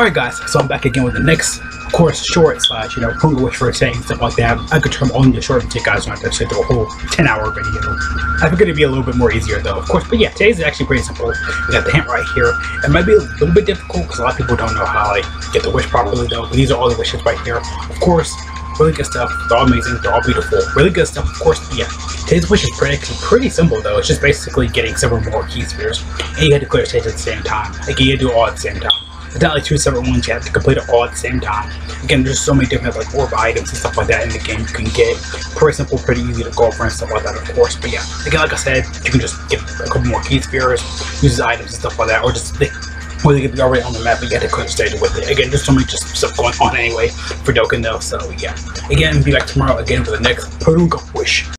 Alright guys, so I'm back again with the next, of course, short slash, you know, Porunga wish for a saying, stuff like that. I could turn only a short and take guys on to sit through a whole 10-hour video. I think it'd be a little bit more easier though, of course, but yeah, today's is actually pretty simple. We got the hint right here. It might be a little bit difficult because a lot of people don't know how I get the wish properly though, but these are all the wishes right here. Of course, really good stuff, they're all amazing, they're all beautiful, really good stuff, of course, yeah. Today's wish is pretty simple though, it's just basically getting several more key spheres, and you had to clear stages at the same time, like you had to do it all at the same time. It's not like two separate ones, you have to complete it all at the same time. Again, there's so many different like orb items and stuff like that in the game you can get. Pretty simple, pretty easy to go over and stuff like that, of course. But yeah, again, like I said, you can just get a couple more key spheres, use these items and stuff like that, or just think. Well, they could be already on the map, but you had to clear the stage with it. Again, there's so much just stuff going on anyway for Dokkan though, so yeah. Again, be back tomorrow again for the next Porunga wish.